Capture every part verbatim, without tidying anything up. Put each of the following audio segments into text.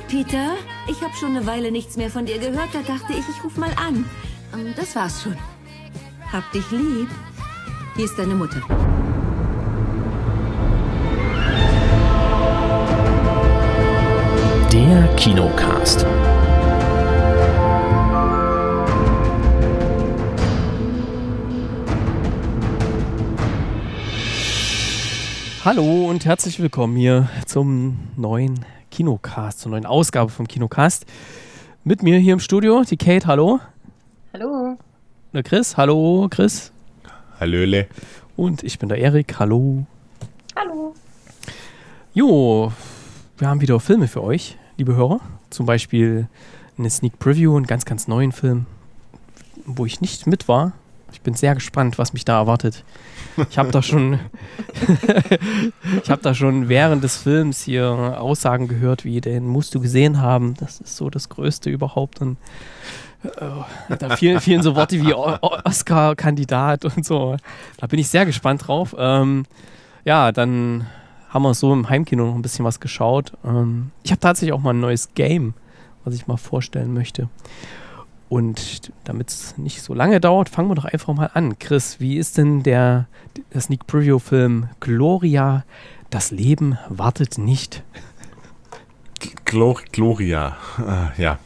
Hi, Peter. Ich habe schon eine Weile nichts mehr von dir gehört. Da dachte ich, ich ruf mal an. Das war's schon. Hab dich lieb. Hier ist deine Mutter. Der Kinocast. Hallo und herzlich willkommen hier zum neuen Kinocast, zur neuen Ausgabe vom Kinocast. Mit mir hier im Studio, die Kate, hallo. Hallo. Der Chris, hallo Chris. Hallöle. Und ich bin der Erik, hallo. Hallo. Jo, wir haben wieder Filme für euch, liebe Hörer. Zum Beispiel eine Sneak Preview, einen ganz, ganz neuen Film, wo ich nicht mit war. Ich bin sehr gespannt, was mich da erwartet. Ich habe da schon ich habe da schon während des Films hier Aussagen gehört, wie den musst du gesehen haben. Das ist so das Größte überhaupt. Und äh, da fielen, fielen so Worte wie Oscar-Kandidat und so. Da bin ich sehr gespannt drauf. Ähm, ja, dann haben wir so im Heimkino noch ein bisschen was geschaut. Ähm, ich habe tatsächlich auch mal ein neues Game, was ich mal vorstellen möchte. Und damit es nicht so lange dauert, fangen wir doch einfach mal an. Chris, wie ist denn der, der Sneak Preview-Film Gloria, das Leben wartet nicht? Glor Gloria, äh, ja.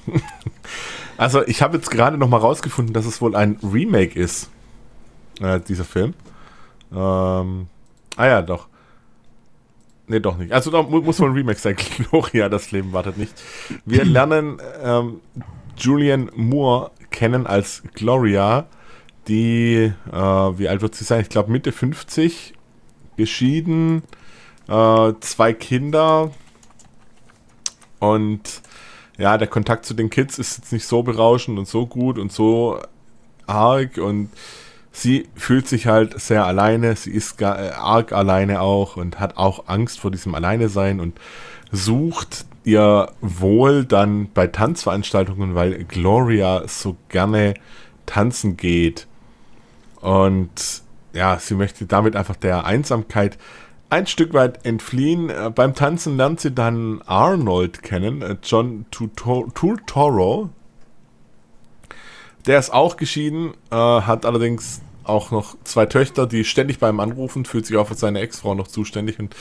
Also ich habe jetzt gerade noch mal rausgefunden, dass es wohl ein Remake ist, äh, dieser Film. Ähm, ah ja, doch. Nee, doch nicht. Also da mu muss man ein Remake sein. Gloria, das Leben wartet nicht. Wir lernen... Ähm, Julianne Moore kennen als Gloria, die, äh, wie alt wird sie sein? Ich glaube Mitte fünfzig, geschieden, äh, zwei Kinder und ja, der Kontakt zu den Kids ist jetzt nicht so berauschend und so gut und so arg und sie fühlt sich halt sehr alleine, sie ist gar, äh, arg alleine auch und hat auch Angst vor diesem Alleinesein und sucht ihr Wohl dann bei Tanzveranstaltungen, weil Gloria so gerne tanzen geht. Und ja, sie möchte damit einfach der Einsamkeit ein Stück weit entfliehen. Beim Tanzen lernt sie dann Arnold kennen, John Turturro. Der ist auch geschieden, äh, hat allerdings auch noch zwei Töchter, die ständig bei ihm anrufen, fühlt sich auch für seine Ex-Frau noch zuständig und,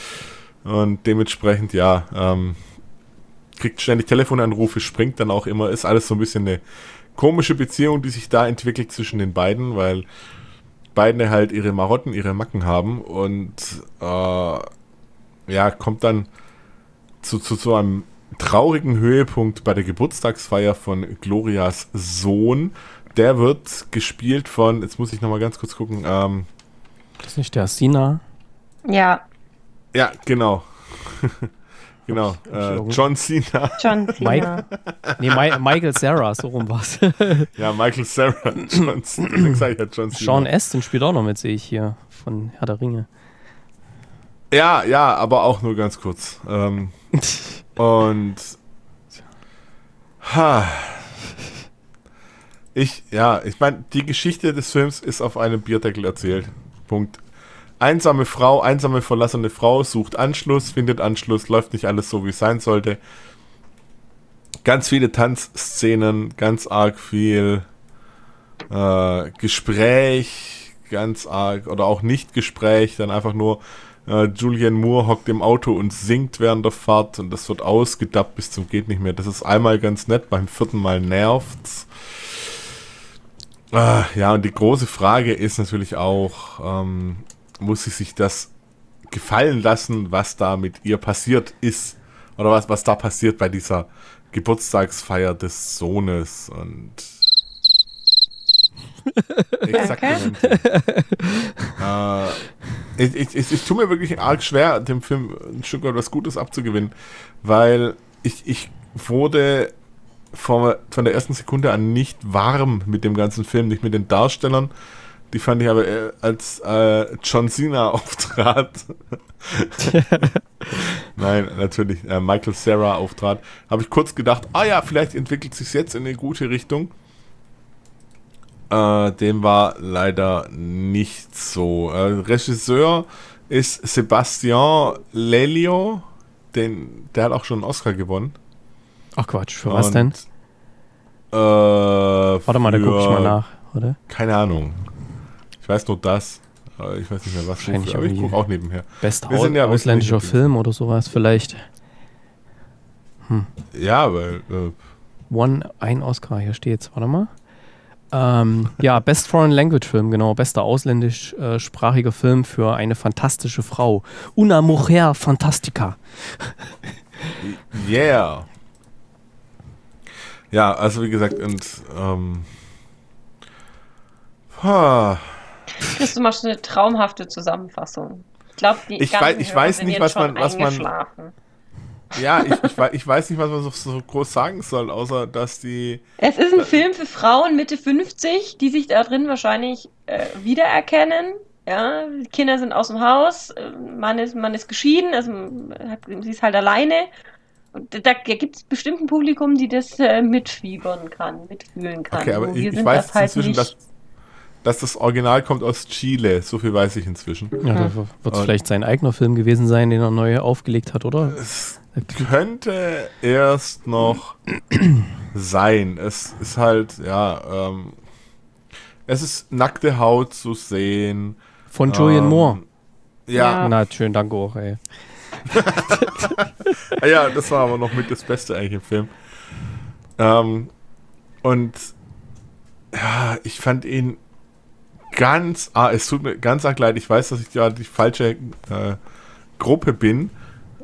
und dementsprechend, ja, ähm, kriegt ständig Telefonanrufe, springt dann auch immer. Ist alles so ein bisschen eine komische Beziehung, die sich da entwickelt zwischen den beiden, weil beide halt ihre Marotten, ihre Macken haben und äh, ja, kommt dann zu, zu, zu einem traurigen Höhepunkt bei der Geburtstagsfeier von Glorias Sohn. Der wird gespielt von, jetzt muss ich nochmal ganz kurz gucken, ähm, ist nicht der Sina? Ja. Ja, genau. Genau, äh, John Cena. John Cena. Nee, Ma Michael Cera, so rum war's. Ja, Michael Cera. John Cena. John Cena. Sean Aston spielt auch noch mit, sehe ich hier, von Herr der Ringe. Ja, ja, aber auch nur ganz kurz. Ähm, und ha, ich, ja, ich meine, die Geschichte des Films ist auf einem Bierdeckel erzählt. Punkt. Einsame Frau, einsame verlassene Frau, sucht Anschluss, findet Anschluss, läuft nicht alles so, wie es sein sollte. Ganz viele Tanzszenen, ganz arg viel äh, Gespräch, ganz arg, oder auch Nicht-Gespräch, dann einfach nur äh, Julianne Moore hockt im Auto und singt während der Fahrt und das wird ausgedappt bis zum geht nicht mehr. Das ist einmal ganz nett, beim vierten Mal nervt's. Ah, ja, und die große Frage ist natürlich auch, ähm, muss sie sich das gefallen lassen, was da mit ihr passiert ist oder was, was da passiert bei dieser Geburtstagsfeier des Sohnes und exakt. äh, ich, ich, ich, ich tue mir wirklich arg schwer, dem Film ein Stück weit was Gutes abzugewinnen, weil ich, ich wurde von, von der ersten Sekunde an nicht warm mit dem ganzen Film, nicht mit den Darstellern. Die fand ich aber, äh, als äh, John Cena auftrat. Nein, natürlich, äh, Michael Cera auftrat. Habe ich kurz gedacht, ah ja, vielleicht entwickelt sich jetzt in eine gute Richtung. Äh, dem war leider nicht so. Äh, Regisseur ist Sebastian Lelio. Den, der hat auch schon einen Oscar gewonnen. Ach Quatsch, für und, was denn? Äh, Warte mal, da gucke ich mal nach, oder? Keine Ahnung. Ich weiß nur das. Ich weiß nicht mehr, was für, aber ich gucke auch nebenher. Best Wir sind ja ausländischer Film oder sowas vielleicht. Hm. Ja, weil... Äh, One, ein Oscar, hier steht's. Warte mal. Ähm, ja, Best Foreign Language Film, genau. Bester ausländischsprachiger äh, Film für eine fantastische Frau. Una mujer fantastica. Yeah. Ja, also wie gesagt, und... Ähm, ha. Kriegst du mal schon eine traumhafte Zusammenfassung. Ich glaube, die ich ganzen weiß, ich Hörer weiß sind nicht, jetzt was schon man, was eingeschlafen. Man, ja, ich, ich, ich weiß nicht, was man so, so groß sagen soll, außer dass die... Es ist ein da, Film für Frauen Mitte fünfzig, die sich da drin wahrscheinlich äh, wiedererkennen. Ja, die Kinder sind aus dem Haus, man ist, man ist geschieden, also hat, sie ist halt alleine. Und da, da gibt es bestimmt ein Publikum, die das äh, mitfiebern kann, mitfühlen kann. Okay, aber ich, ich weiß das halt inzwischen, nicht, dass... Dass das Original kommt aus Chile, so viel weiß ich inzwischen. Ja, da wird es vielleicht sein eigener Film gewesen sein, den er neu aufgelegt hat, oder? Es könnte erst noch sein. Es ist halt, ja, ähm, es ist nackte Haut zu sehen. Von ähm, Julianne Moore. Ja. ja. Na, schön, danke auch, ey. Ja, das war aber noch mit das Beste eigentlich im Film. Ähm, und ja, ich fand ihn ganz, ah, es tut mir ganz arg leid, ich weiß, dass ich ja die falsche äh, Gruppe bin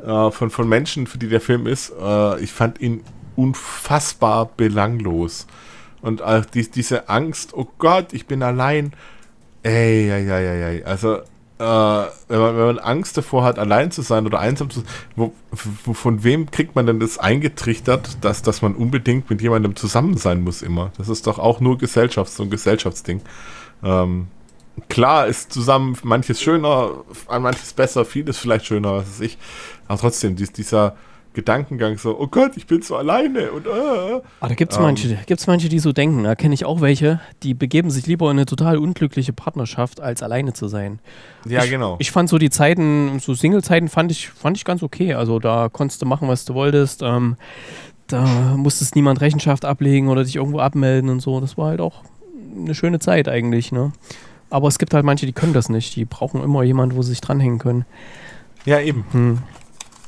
äh, von, von Menschen, für die der Film ist. Äh, ich fand ihn unfassbar belanglos. Und äh, die, diese Angst, oh Gott, ich bin allein. Ey, ey, ey, ey, ey. Also, äh, wenn, man, wenn man Angst davor hat, allein zu sein oder einsam zu sein, wo, von wem kriegt man denn das eingetrichtert, dass, dass man unbedingt mit jemandem zusammen sein muss immer? Das ist doch auch nur Gesellschafts- so ein Gesellschaftsding. Ähm, klar ist zusammen manches schöner, an manches besser, vieles vielleicht schöner, was weiß ich. Aber trotzdem, dies, dieser Gedankengang so, oh Gott, ich bin so alleine und äh. Aber da gibt es ähm, manche, gibt's manche, die so denken, da kenne ich auch welche, die begeben sich lieber in eine total unglückliche Partnerschaft, als alleine zu sein. Ja, ich, genau. Ich fand so die Zeiten, so Single-Zeiten fand ich, fand ich ganz okay. Also da konntest du machen, was du wolltest, ähm, da musstest niemand Rechenschaft ablegen oder dich irgendwo abmelden und so. Das war halt auch eine schöne Zeit eigentlich, ne? Aber es gibt halt manche, die können das nicht. Die brauchen immer jemanden, wo sie sich dranhängen können. Ja, eben. Hm.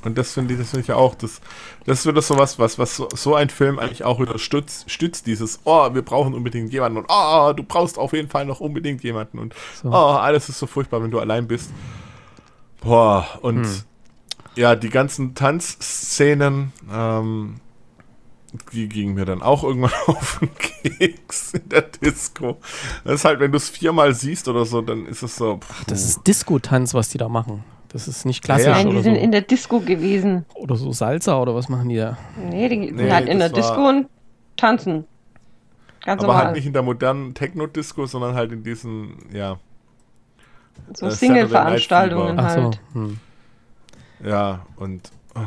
Und das finde ich, das find ich ja auch. Das, das ist wieder sowas, was, was so, so ein Film eigentlich auch wieder stützt, stützt dieses, oh, wir brauchen unbedingt jemanden und oh, du brauchst auf jeden Fall noch unbedingt jemanden und so. Oh, alles ist so furchtbar, wenn du allein bist. Boah, und hm. ja, die ganzen Tanzszenen, ähm, die gingen mir dann auch irgendwann auf den Keks in der Disco. Das ist halt, wenn du es viermal siehst oder so, dann ist es so... Puh. Ach, das ist Disco-Tanz, was die da machen. Das ist nicht klassisch ja, ja. Nein, die sind so in der Disco gewesen. Oder so Salsa oder was machen die da? Nee, die sind nee, halt in der Disco und tanzen. Ganz aber normal. Halt nicht in der modernen Techno-Disco, sondern halt in diesen, ja... So äh, Single-Veranstaltungen halt. So. Hm. Ja, und... Oh.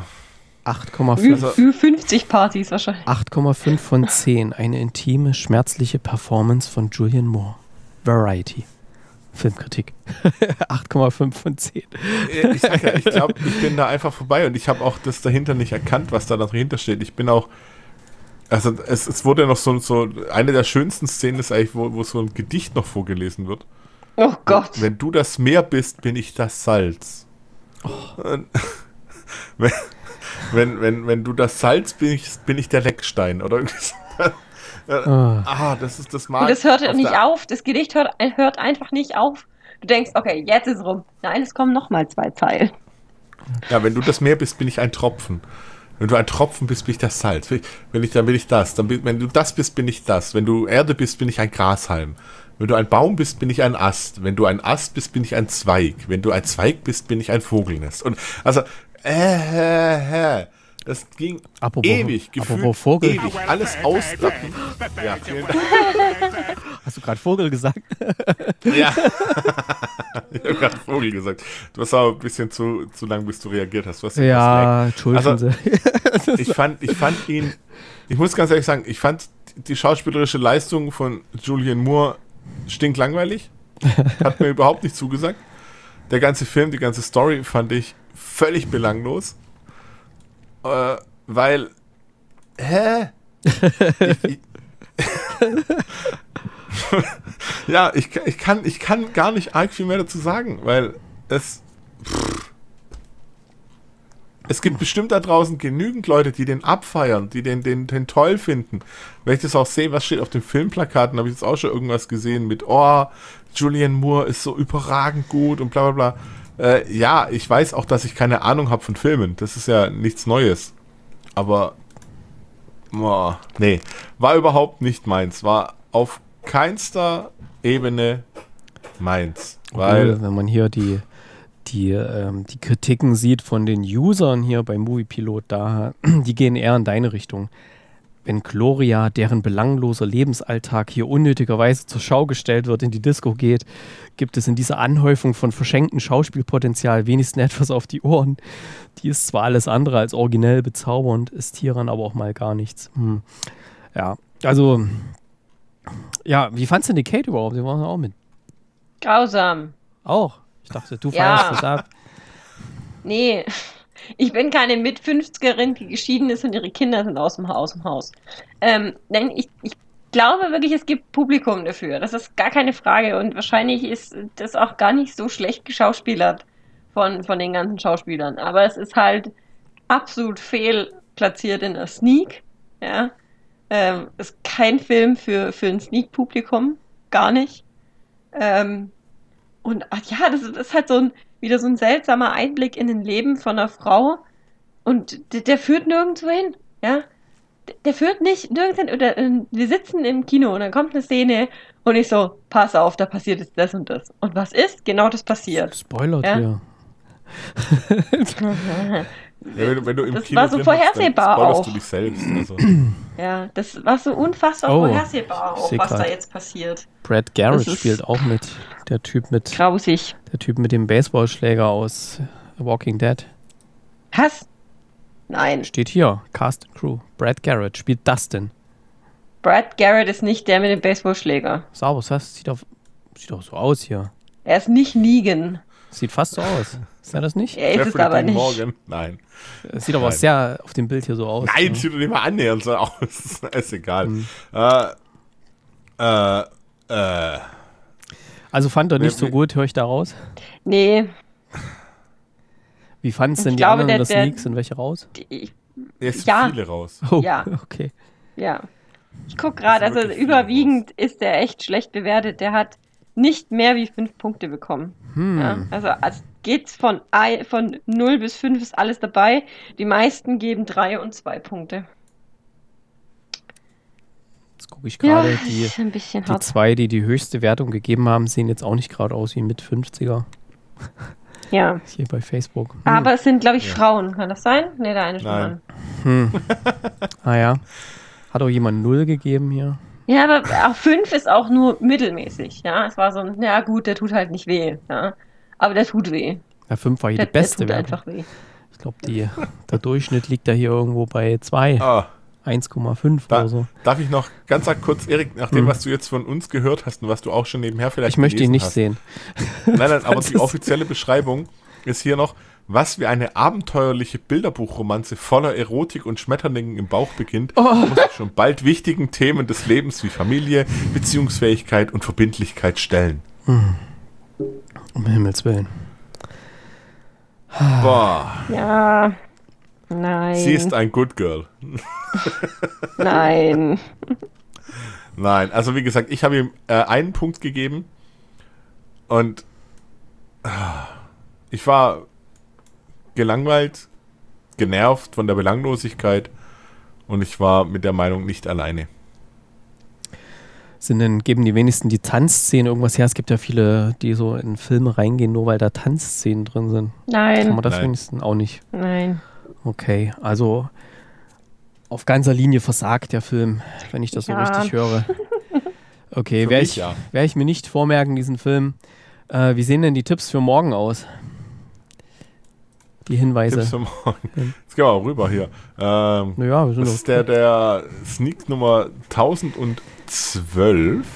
acht Komma fünf Partys wahrscheinlich. acht Komma fünf von zehn. Eine intime, schmerzliche Performance von Julianne Moore. Variety. Filmkritik. acht Komma fünf von zehn. Ich sag ja, ich glaube, ich bin da einfach vorbei und ich habe auch das dahinter nicht erkannt, was da dahinter steht. Ich bin auch, also es, es wurde noch so, so, eine der schönsten Szenen ist eigentlich, wo, wo so ein Gedicht noch vorgelesen wird. Oh Gott. Wenn du das Meer bist, bin ich das Salz. Oh. Und, wenn, Wenn, wenn, wenn du das Salz bist, bin ich der Leckstein, oder? Ah, das ist das Mal. Und das hört nicht auf, das Gedicht hört, hört einfach nicht auf. Du denkst, okay, jetzt ist rum. Nein, es kommen nochmal zwei Zeilen. Ja, wenn du das Meer bist, bin ich ein Tropfen. Wenn du ein Tropfen bist, bin ich das Salz. Wenn ich, dann bin ich das. Dann bin, wenn du das bist, bin ich das. Wenn du Erde bist, bin ich ein Grashalm. Wenn du ein Baum bist, bin ich ein Ast. Wenn du ein Ast bist, bin ich ein Zweig. Wenn du ein Zweig bist, bin ich ein Vogelnest. Und also... Äh, äh, äh. Das ging apropos, ewig, gefühlt Vogel. Ewig, alles auslappen. Ja, vielen Dank. Hast du gerade Vogel gesagt? Ja, ich habe gerade Vogel gesagt. Du hast aber ein bisschen zu, zu lang, bis du reagiert hast. Du hast ja, Entschuldigung. Also, ich, fand, ich fand ihn, ich muss ganz ehrlich sagen, ich fand die schauspielerische Leistung von Julianne Moore stinklangweilig. Hat mir überhaupt nicht zugesagt. Der ganze Film, die ganze Story fand ich völlig belanglos, äh, weil Hä? ich, ich, ja, ich, ich, kann, ich kann gar nicht arg viel mehr dazu sagen, weil es... Pff, es gibt bestimmt da draußen genügend Leute, die den abfeiern, die den, den, den toll finden. Wenn ich das auch sehe, was steht auf den Filmplakaten, habe ich jetzt auch schon irgendwas gesehen mit, oh, Julianne Moore ist so überragend gut und bla bla bla. Äh, ja, ich weiß auch, dass ich keine Ahnung habe von Filmen. Das ist ja nichts Neues. Aber... Oh, nee, war überhaupt nicht meins. War auf keinster Ebene meins. Weil okay, wenn man hier die, die, ähm, die Kritiken sieht von den Usern hier bei Moviepilot, da, die gehen eher in deine Richtung. Wenn Gloria, deren belangloser Lebensalltag hier unnötigerweise zur Schau gestellt wird, in die Disco geht, gibt es in dieser Anhäufung von verschenktem Schauspielpotenzial wenigstens etwas auf die Ohren. Die ist zwar alles andere als originell bezaubernd, ist hieran aber auch mal gar nichts. Hm. Ja, also, ja, wie fandst du denn die Kate überhaupt? Die waren auch mit. Grausam. Auch? Ich dachte, du feierst das ab. Nee. Ich bin keine Mitfünfzigerin, die geschieden ist und ihre Kinder sind aus dem Haus. Aus dem Haus. Ähm, nein, ich, ich glaube wirklich, es gibt Publikum dafür. Das ist gar keine Frage und wahrscheinlich ist das auch gar nicht so schlecht geschauspielert von, von den ganzen Schauspielern. Aber es ist halt absolut fehlplatziert in der Sneak. Ja? Ähm, ist kein Film für, für ein Sneak-Publikum. Gar nicht. Ähm, und ach ja, das ist halt so ein wieder so ein seltsamer Einblick in ein Leben von einer Frau und der, der führt nirgendwo hin, ja. Der, der führt nicht nirgends hin, oder wir sitzen im Kino und dann kommt eine Szene und ich so, pass auf, da passiert jetzt das und das. Und was ist? Genau das passiert. Spoilert, ja. ja. Ja, wenn du, wenn du im das Kino war so vorhersehbar hast, auch. Du dich selbst, also. Ja, das war so unfassbar oh, vorhersehbar auch, was grad. da jetzt passiert. Brad Garrett spielt auch mit. Der Typ mit grausig. Der Typ mit dem Baseballschläger aus Walking Dead. Was? Nein. Steht hier, Cast and Crew. Brad Garrett spielt Dustin. Brad Garrett ist nicht der mit dem Baseballschläger. Sauber, das sieht doch sieht auch so aus hier. Er ist nicht Negan. Sieht fast so aus. Ist er das nicht? Er ist es aber nicht. Morgan. Nein. Das sieht aber Nein. sehr auf dem Bild hier so aus. Nein, ne? Sieht doch nicht mal annähernd so aus. Ist egal. Mhm. Äh, äh, äh. Also fand er nicht nee, so gut, höre ich da raus? Nee. Wie fanden es denn ich die glaube, anderen, der, das Sneaks? Sind welche raus? Die, es ja. sind viele raus. Oh, ja. Okay. Ja. Ich gucke gerade, also überwiegend raus. Ist der echt schlecht bewertet. Der hat nicht mehr wie fünf Punkte bekommen. Hm. Ja, also, also geht's von, von null bis fünf ist alles dabei. Die meisten geben drei und zwei Punkte. Jetzt gucke ich gerade, ja, die, die zwei, die die höchste Wertung gegeben haben, sehen jetzt auch nicht gerade aus wie ein Mit-fünfziger. Ja. Hier bei Facebook. Hm. Aber es sind, glaube ich, ja. Frauen. Kann das sein? Ne, der eine schon an. Hm. Ah ja. Hat auch jemand null gegeben hier. Ja, aber auch fünf ist auch nur mittelmäßig, ja. Es war so ein, ja gut, der tut halt nicht weh, ja. Aber der tut weh. Ja, fünf war hier der, die beste Wertung. Der tut einfach weh. Ich glaube, der Durchschnitt liegt da hier irgendwo bei zwei. Ah. eins Komma fünf da, oder so. Darf ich noch ganz kurz, Erik, nach dem, hm. was du jetzt von uns gehört hast und was du auch schon nebenher vielleicht Ich möchte ihn nicht hast. sehen. Nein, nein, aber die offizielle Beschreibung ist hier noch, was wie eine abenteuerliche Bilderbuchromanze voller Erotik und Schmetterlingen im Bauch beginnt, oh. muss sich schon bald wichtigen Themen des Lebens wie Familie, Beziehungsfähigkeit und Verbindlichkeit stellen. Hm. Um Himmels Willen. Boah. Ja. Nein. Sie ist ein Good Girl. Nein. Nein, also wie gesagt, ich habe ihm äh, einen Punkt gegeben und äh, ich war gelangweilt, genervt von der Belanglosigkeit und ich war mit der Meinung nicht alleine. Sind denn, geben die wenigsten die Tanzszenen irgendwas her? Es gibt ja viele, die so in Filme reingehen, nur weil da Tanzszenen drin sind. Nein. Kann man das Nein. wenigstens auch nicht? Nein. Okay, also auf ganzer Linie versagt der Film, wenn ich das ja. so richtig höre. Okay, werde ich, ja. werd ich mir nicht vormerken, diesen Film. Äh, wie sehen denn die Tipps für morgen aus? Die Hinweise. Tipps für morgen. Jetzt gehen wir auch rüber hier. Ähm, naja, wir sind das ist der, der Sneak Nummer tausendzwölf.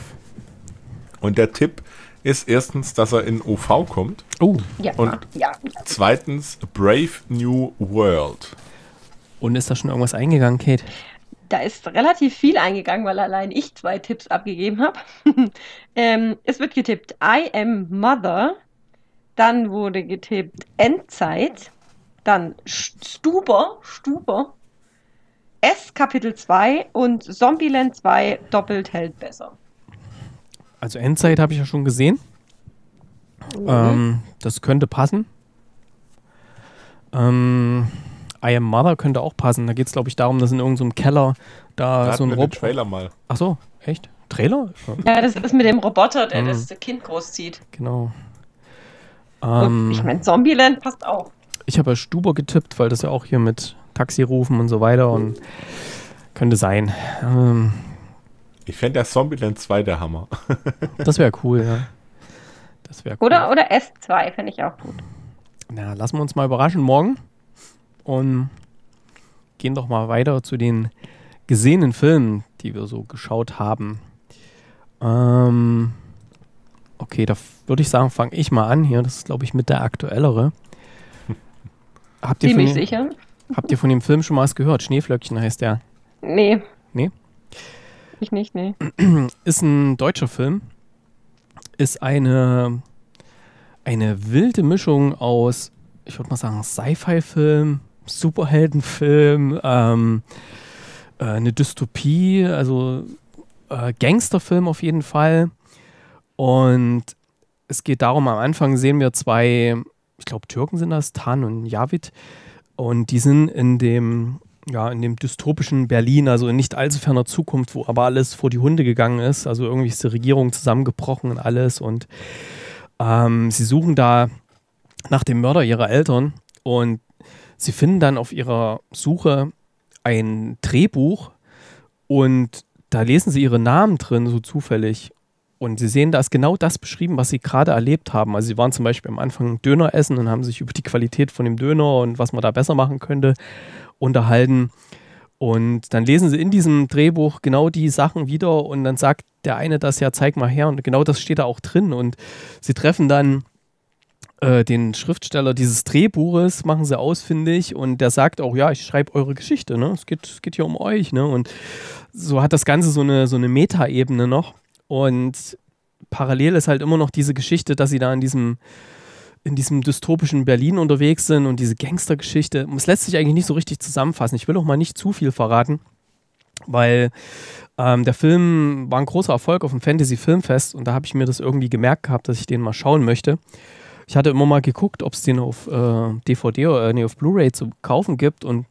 Und der Tipp ist erstens, dass er in O V kommt. Oh. Ja. Und ja. zweitens Brave New World. Und ist da schon irgendwas eingegangen, Kate? da ist relativ viel eingegangen, weil allein ich zwei Tipps abgegeben habe. ähm, es wird getippt I am Mother, dann wurde getippt Endzeit, dann Stuber, Stuber, S Kapitel zwei und Zombieland zwei doppelt hält besser. Also Endzeit habe ich ja schon gesehen. Mhm. Ähm, das könnte passen. Ähm, I am Mother könnte auch passen. Da geht es, glaube ich, darum, dass in irgendeinem Keller da, da so ein Roboter... Trailer mal. Ach so, echt? Trailer? Ja, das ist mit dem Roboter, der mhm. das Kind großzieht. Genau. Ähm, ich meine, Zombieland passt auch. Ich habe ja Stuber getippt, weil das ja auch hier mit Taxi rufen und so weiter und könnte sein. Ähm, ich fände ja Zombieland zwei der Hammer. Das wäre cool, ja. Das wär cool. Oder, oder S zwei fände ich auch gut. Na, lassen wir uns mal überraschen morgen und gehen doch mal weiter zu den gesehenen Filmen, die wir so geschaut haben. Ähm, okay, da würde ich sagen, fange ich mal an hier. Das ist, glaube ich, mit der aktuellere. Habt ihr Ziemlich von den, sicher. Habt ihr von dem Film schon mal was gehört? Schneeflöckchen heißt der. Nee. Nee? Ich nicht, nee. Ist ein deutscher Film. Ist eine, eine wilde Mischung aus, ich würde mal sagen, Sci-Fi-Film, Superheldenfilm, ähm, äh, eine Dystopie, also äh, Gangsterfilm auf jeden Fall. Und es geht darum, am Anfang sehen wir zwei, ich glaube Türken sind das, Tan und Javid. Und die sind in dem, ja, in dem dystopischen Berlin, also in nicht allzu ferner Zukunft, wo aber alles vor die Hunde gegangen ist. Also irgendwie ist die Regierung zusammengebrochen und alles. Und ähm, sie suchen da nach dem Mörder ihrer Eltern. Und sie finden dann auf ihrer Suche ein Drehbuch. Und da lesen sie ihre Namen drin, so zufällig. Und sie sehen, da ist genau das beschrieben, was sie gerade erlebt haben. Also sie waren zum Beispiel am Anfang Döner essen und haben sich über die Qualität von dem Döner und was man da besser machen könnte unterhalten. Und dann lesen sie in diesem Drehbuch genau die Sachen wieder und dann sagt der eine das, ja, zeig mal her, und genau das steht da auch drin. Und sie treffen dann äh, den Schriftsteller dieses Drehbuches, machen sie ausfindig, und der sagt auch, ja, ich schreibe eure Geschichte, ne? Es geht, es geht hier um euch, ne? Und so hat das Ganze so eine, so eine Meta-Ebene noch. Und parallel ist halt immer noch diese Geschichte, dass sie da in diesem, in diesem dystopischen Berlin unterwegs sind und diese Gangstergeschichte. Es lässt sich eigentlich nicht so richtig zusammenfassen. Ich will auch mal nicht zu viel verraten, weil ähm, der Film war ein großer Erfolg auf dem Fantasy-Filmfest, und da habe ich mir das irgendwie gemerkt gehabt, dass ich den mal schauen möchte. Ich hatte immer mal geguckt, ob es den auf äh, D V D oder äh, nee, auf Blu-ray zu kaufen gibt, und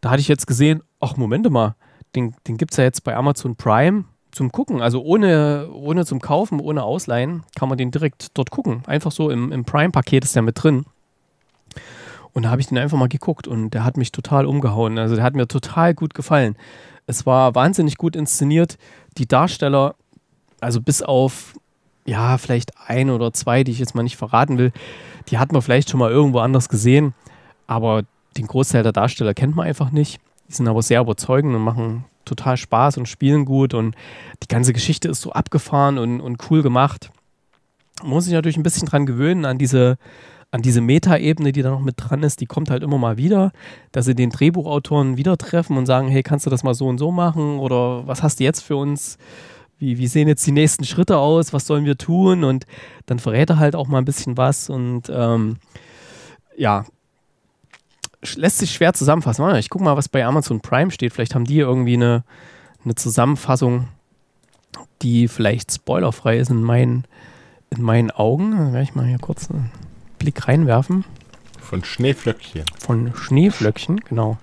da hatte ich jetzt gesehen, ach, Moment mal, den, den gibt es ja jetzt bei Amazon Prime zum Gucken, also ohne, ohne zum Kaufen, ohne Ausleihen, kann man den direkt dort gucken. Einfach so im, im Prime-Paket ist der mit drin. Und da habe ich den einfach mal geguckt, und der hat mich total umgehauen. Also der hat mir total gut gefallen. Es war wahnsinnig gut inszeniert. Die Darsteller, also bis auf, ja, vielleicht ein oder zwei, die ich jetzt mal nicht verraten will, die hat man vielleicht schon mal irgendwo anders gesehen, aber den Großteil der Darsteller kennt man einfach nicht. Die sind aber sehr überzeugend und machen total Spaß und spielen gut, und die ganze Geschichte ist so abgefahren und, und cool gemacht. Man muss sich natürlich ein bisschen dran gewöhnen, an diese, an diese Meta-Ebene, die da noch mit dran ist. Die kommt halt immer mal wieder, dass sie den Drehbuchautoren wieder treffen und sagen, hey, kannst du das mal so und so machen, oder was hast du jetzt für uns, wie, wie sehen jetzt die nächsten Schritte aus, was sollen wir tun, und dann verrät er halt auch mal ein bisschen was, und ähm, ja, lässt sich schwer zusammenfassen. Ich gucke mal, was bei Amazon Prime steht. Vielleicht haben die irgendwie eine, eine Zusammenfassung, die vielleicht spoilerfrei ist in meinen, in meinen Augen. Da werde ich mal hier kurz einen Blick reinwerfen. Von Schneeflöckchen. Von Schneeflöckchen, genau.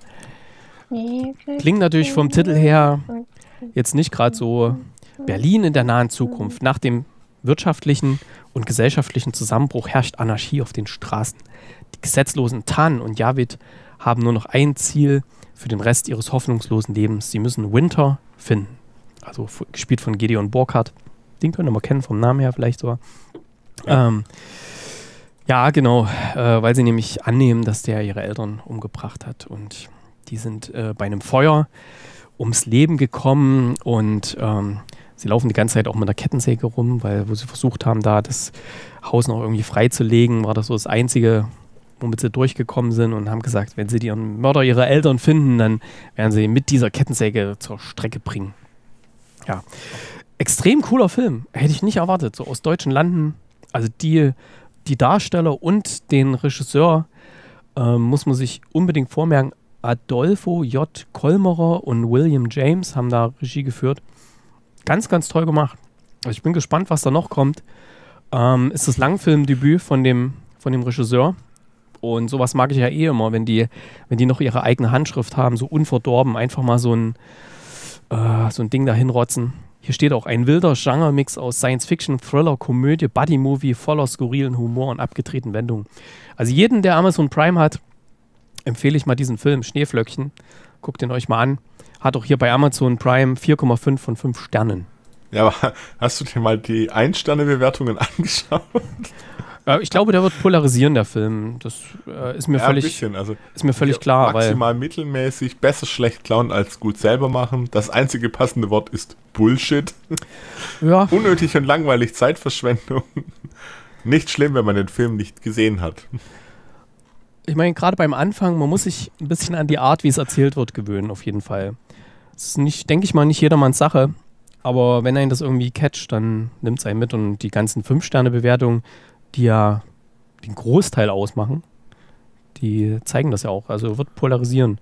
Klingt natürlich vom Titel her jetzt nicht gerade so: Berlin in der nahen Zukunft. Nach dem wirtschaftlichen und gesellschaftlichen Zusammenbruch herrscht Anarchie auf den Straßen. Die gesetzlosen Tan und Javid haben nur noch ein Ziel für den Rest ihres hoffnungslosen Lebens. Sie müssen Winter finden. Also gespielt von Gedeon Burkhardt. Den können wir mal kennen, vom Namen her vielleicht sogar. Ja, ähm, ja genau, äh, weil sie nämlich annehmen, dass der ihre Eltern umgebracht hat. Und die sind äh, bei einem Feuer ums Leben gekommen, und ähm, sie laufen die ganze Zeit auch mit einer Kettensäge rum, weil wo sie versucht haben, da das Haus noch irgendwie freizulegen, war das so das einzige womit sie durchgekommen sind und haben gesagt, wenn sie den Mörder ihrer Eltern finden, dann werden sie ihn mit dieser Kettensäge zur Strecke bringen. Ja, extrem cooler Film. Hätte ich nicht erwartet. So aus deutschen Landen, also die, die Darsteller und den Regisseur äh, muss man sich unbedingt vormerken. Adolfo J. Kolmerer und William James haben da Regie geführt. Ganz, ganz toll gemacht. Also ich bin gespannt, was da noch kommt. Ähm, ist das Langfilmdebüt von dem, von dem Regisseur. Und sowas mag ich ja eh immer, wenn die, wenn die noch ihre eigene Handschrift haben, so unverdorben, einfach mal so ein, äh, so ein Ding dahin rotzen. Hier steht auch ein wilder Genre-Mix aus Science-Fiction, Thriller, Komödie, Buddy-Movie, voller skurrilen Humor und abgedrehten Wendungen. Also jeden, der Amazon Prime hat, empfehle ich mal diesen Film, Schneeflöckchen. Guckt ihn euch mal an. Hat auch hier bei Amazon Prime vier Komma fünf von fünf Sternen. Ja, aber hast du dir mal die Ein-Sterne-Bewertungen angeschaut? Äh, ich glaube, der wird polarisieren, der Film. Das äh, ist mir ja, völlig, ein bisschen. Also, ist mir völlig klar. Maximal weil mittelmäßig, besser schlecht klauen als gut selber machen. Das einzige passende Wort ist Bullshit. Ja. Unnötig und langweilig, Zeitverschwendung. Nicht schlimm, wenn man den Film nicht gesehen hat. Ich meine, gerade beim Anfang, man muss sich ein bisschen an die Art, wie es erzählt wird, gewöhnen, auf jeden Fall. Das ist nicht, denke ich mal, nicht jedermanns Sache. Aber wenn einen das irgendwie catcht, dann nimmt es einen mit. Und die ganzen Fünf-Sterne-Bewertungen, die ja den Großteil ausmachen, die zeigen das ja auch. Also wird polarisieren.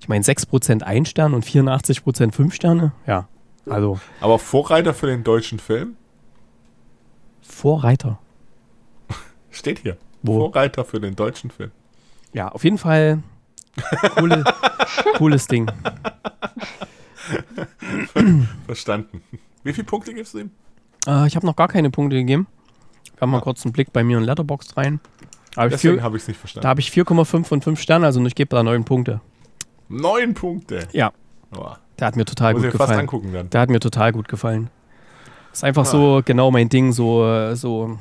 Ich meine, sechs Prozent Ein-Stern und vierundachtzig Prozent Fünf-Sterne. Ja, also. Aber Vorreiter für den deutschen Film? Vorreiter. Steht hier. Wo? Vorreiter für den deutschen Film. Ja, auf jeden Fall coole, cooles Ding. Verstanden. Wie viele Punkte gibst du ihm? Äh, ich habe noch gar keine Punkte gegeben. Wir haben mal ah. kurz einen Blick bei mir in Letterboxd rein. Hab Deswegen habe ich es nicht verstanden. Da habe ich vier Komma fünf von fünf Sternen, also ich gebe da neun Punkte. Neun Punkte? Ja. Oh. Der hat mir total Muss gut gefallen. Fast angucken dann. Der hat mir total gut gefallen. Ist einfach ah. so genau mein Ding, so... so